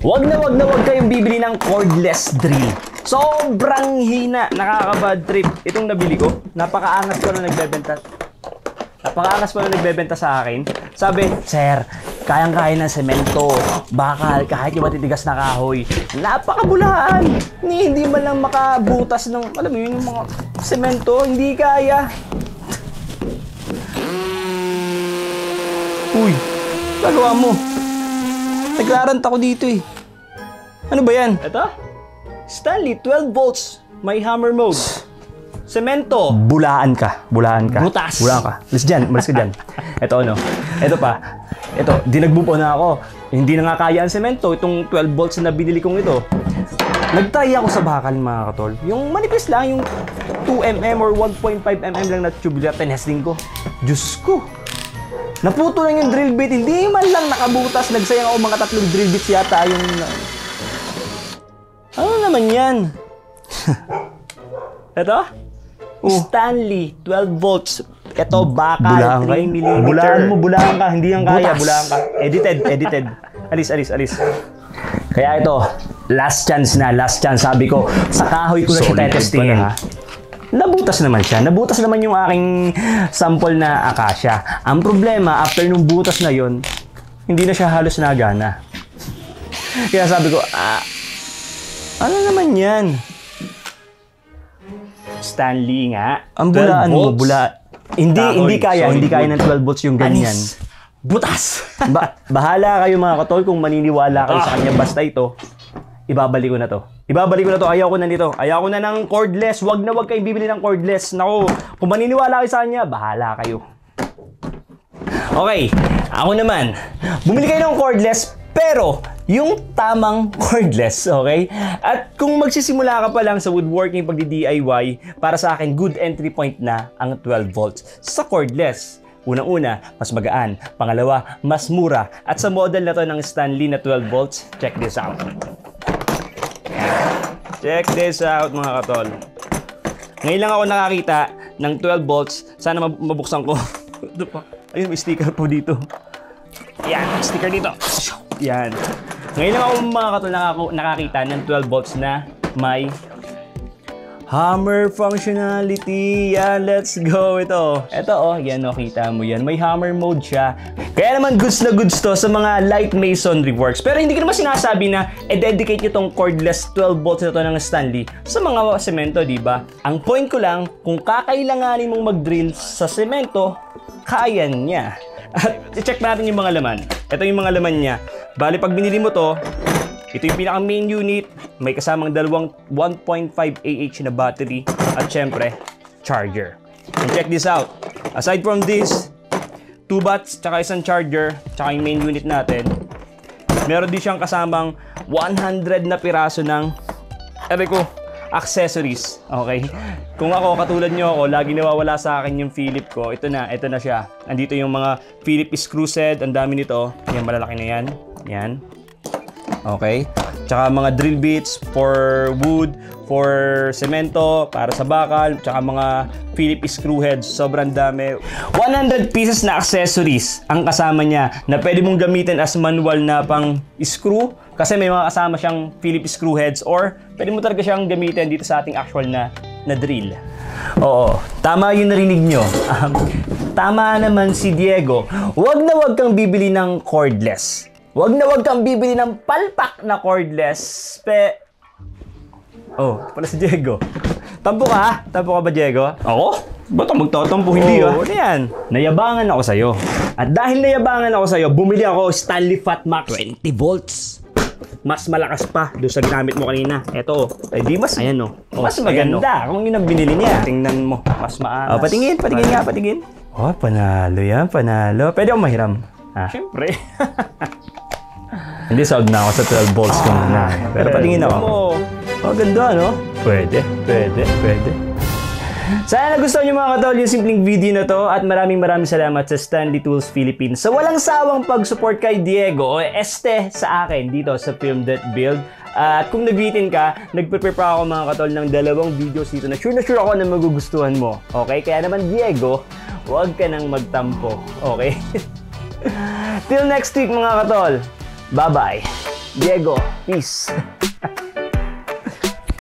Wag na wag kayong bibili ng cordless drill. Sobrang hina, nakaka-bad trip. Itong nabili ko, napakaangas ko na nagbebenta. Napakaangas pa na nagbebenta sa akin. Sabi, sir, kayang-kaya ng semento, bakal, kahit yung matitigas na kahoy. Napakabulaan! Hindi man lang makabutas ng, alam mo yun, yung mga semento, hindi kaya. Uy, nagawa mo. Naglarant ako dito eh. Ano ba yan? Ito? Stanley, 12 volts. May hammer mode. Semento. Bulaan ka. Butas. Bulaan ka. Malis ka dyan. Ito ano. Ito pa. Ito, dinagbupo na ako. Hindi na nga kaya ang semento. Itong 12 volts na binili kong ito. Nagtry ako sa bakal mga katol. Yung manipis lang, yung 2mm or 1.5mm lang na tubular. Tinesting ko. Diyos ko. Naputo lang yung drill bit. Hindi man lang nakabutas. Nagsayang ako mga 3 drill bits yata yung... Ano naman yan? Ito? Stanley, 12 volts. Ito, bakal, 3mm. Bulaan ka. Hindi yan kaya. Bulaan ka. Edited. Alis. Kaya ito, last chance. Sabi ko, sa kahoy ko na siya testingin. Nabutas naman siya. Nabutas naman yung aking sample na akasya. Ang problema, after nung butas na yon, hindi na siya halos nagana. Kaya sabi ko, ano naman yan? Stanley nga. Ang bulaan mo, Hindi kaya ng 12 volts yung ganyan. Anis. Butas. Bahala kayo mga katol kung maniniwala kayo sa kanya. Basta ito, ibabalik ko na to. Ayaw ko na nito. Ayaw ko na ng cordless. Wag na wag kayong bibili ng cordless. Naku, kung maniniwala kayo sa kanya, bahala kayo. Okay, ako naman. Bumili kayo ng cordless pero yung tamang cordless, okay? At kung magsisimula ka pa lang sa woodworking, pagdi-DIY, para sa akin, good entry point na ang 12 volts sa cordless. Unang-una, mas magaan. Pangalawa, mas mura. At sa model na to ng Stanley na 12 volts, check this out. Check this out, mga katol. Ngayon lang ako nakakita ng 12 volts. Sana mabuksan ko. Ayun, may sticker po dito. Yan, sticker dito. Yan. Ngayon lang ako mga katol nakakita ng 12 volts na may hammer functionality. Yan, let's go. Ito oh, yan oh, kita mo yan. May hammer mode siya. Kaya naman goods na goods to sa mga light masonry works. Pero hindi ko naman sinasabi na i-dedicate nyo tong cordless 12 volts na to ng Stanley sa mga semento, diba? Ang point ko lang, kung kakailanganin mong mag-drill sa semento, kaya niya. At i-check natin yung mga laman. Ito yung mga laman niya. Bale, pag binili mo to, ito yung pinaka main unit, may kasamang dalawang 1.5 Ah na battery at syempre, charger. And check this out. Aside from this, 2 watts, tsaka isang charger, tsaka yung main unit natin, meron din siyang kasamang 100 na piraso ng, accessories. Okay? Kung ako, katulad nyo ako, lagi nawawala sa akin yung Philip ko. Ito na siya. Andito yung mga Philip screw set, ang dami nito. Yan, malalaki na yan. Yan. Okay. Tsaka mga drill bits for wood, for semento, para sa bakal, tsaka mga Philip screw heads. Sobrang dami. 100 pieces na accessories ang kasama niya na pwede mong gamitin as manual na pang screw kasi may mga kasama siyang Philip screw heads or pwede mo talaga siyang gamitin dito sa ating actual na drill. Oo, tama yung narinig nyo. Tama naman si Diego. Wag na wag kang bibili ng cordless. Wag na wag kang bibili ng palpak na cordless. Oh, pala si Diego. Tampo ka? Tampo ka ba, Diego? Ako? Ba't ang magtatampo? Hindi ah. Ano yan? Nayabangan ako sa'yo. At dahil nayabangan ako sa'yo, bumili ako Stanley Fatmax 20 volts. Mas malakas pa doon sa ginamit mo kanina. Eto oh. Di mas, ayan oh. Mas maganda. Kung yun ang binili niya. Tingnan mo. Mas maalas. Oh, patingin. Oh, panalo yan. Panalo. Pwede akong mahiram. Ah. Siyempre. Hindi sold na ako sa 12 volts ko na. Pero patingin ako. Oh, ganda, no? Pwede. Sana nagustuhan nyo mga katol yung simpleng video na to at maraming salamat sa Stanley Tools Philippines sa walang sawang pag-support kay Diego o este sa akin dito sa Film That Build. At kung nabitin ka, nagprepare pa ako mga katol ng 2 videos dito na sure ako na magugustuhan mo. Okay? Kaya naman Diego, huwag ka nang magtampo. Okay? Till next week mga katol. Bye-bye. Diego, peace.